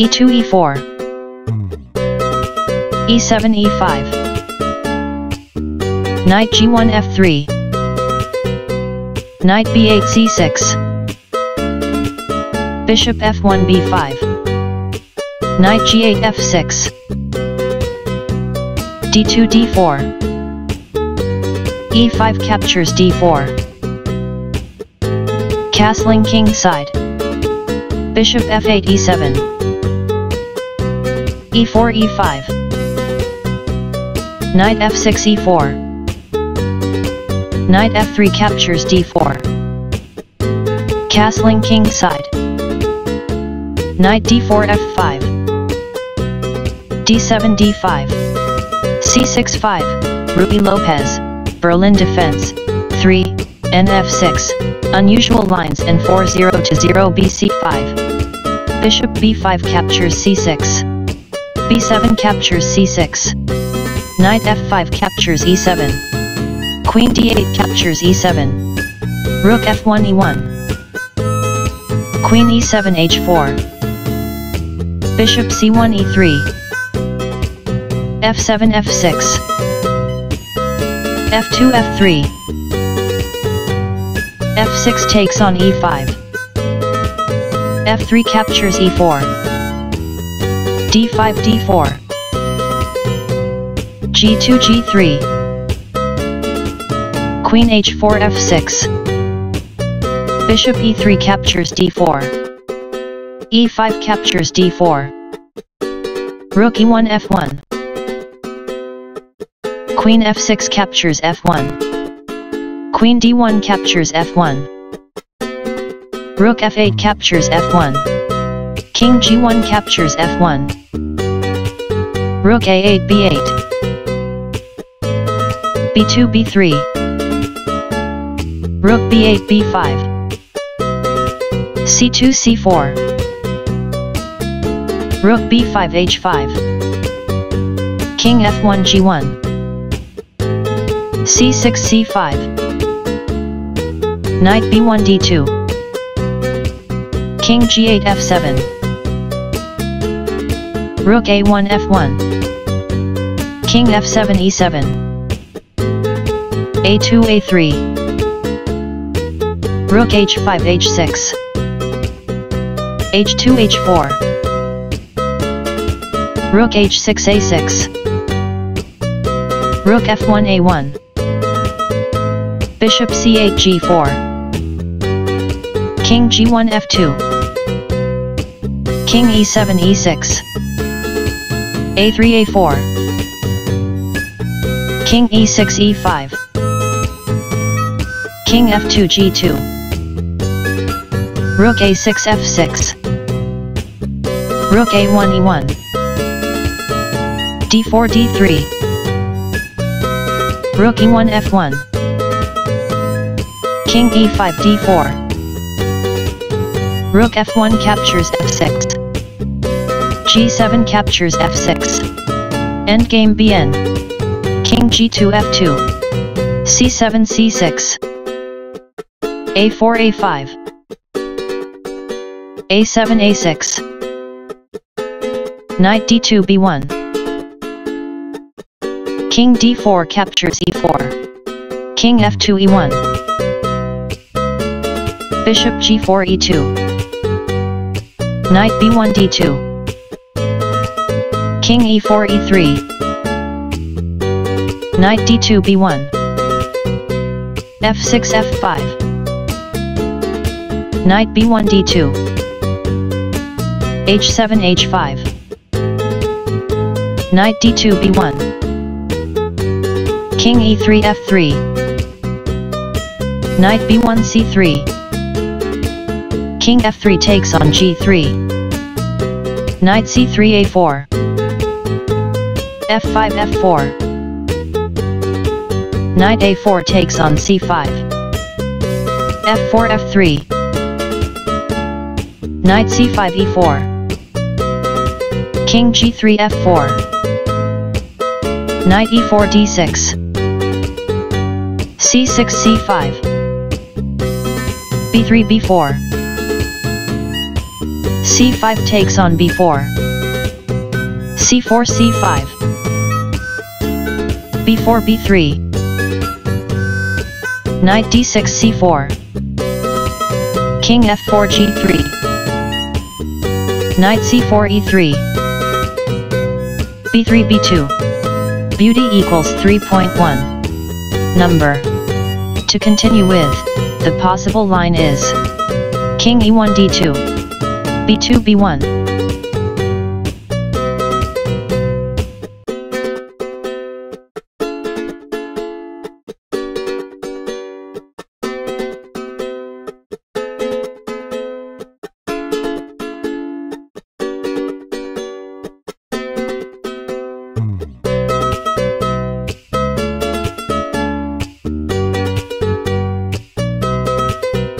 e2 e4, e7 e5, knight g1 f3, knight b8 c6, bishop f1 b5, knight g8 f6, d2 d4, e5 captures d4, castling king side, bishop f8 e7, e4 e5, knight f6 e4, knight f3 captures d4, castling king side, knight d4 f5, d7 d5, c6 5, Ruy Lopez, Berlin Defense, 3, Nf6, unusual lines and 4-0 to 0 bc5. Bishop b5 captures c6. b7 captures c6. Knight f5 captures e7. Queen d8 captures e7. Rook f1 e1. Queen e7 h4. Bishop c1 e3. f7 f6. f2 f3, f6 takes on e5, f3 captures e4, d5 d4, g2 g3, queen h4 f6, bishop e3 captures d4, e5 captures d4, rook e1 f1, queen f6 captures f1, queen d1 captures f1, rook f8 captures f1, king g1 captures f1, rook a8 b8, b2 b3, rook b8 b5, c2 c4, rook b5 h5, king f1 g1, c6 c5, knight b1 d2, king g8 f7, rook a1 f1, king f7 e7, a2 a3, rook h5 h6, h2 h4, rook h6 a6, rook f1 a1, bishop c8 g4, king g1 f2, king e7 e6, a3 a4, king e6 e5, king f2 g2, rook a6 f6, rook a1 e1, d4 d3, rook e1 f1, king e5 d4, rook f1 captures f6, g7 captures f6, endgame bn, king g2 f2, c7 c6, a4 a5, a7 a6, knight d2 b1, king d4 captures e4, king f2 e1, bishop g4 e2, knight b1 d2, king e4 e3, knight d2 b1, f6 f5, knight b1 d2, h7 h5, knight d2 b1, king e3 f3, knight b1 c3, king f3 takes on g3, knight c3 a4, f5 f4, knight a4 takes on c5, f4 f3, knight c5 e4, king g3 f4, knight e4 d6, c6 c5, b3 b4, c5 takes on b4, c4 c5, b4 b3, knight d6 c4, king f4 g3, knight c4 e3, b3 b2. Beauty equals 3.1. Number. To continue with, the possible line is king e1 d2, b2 b1.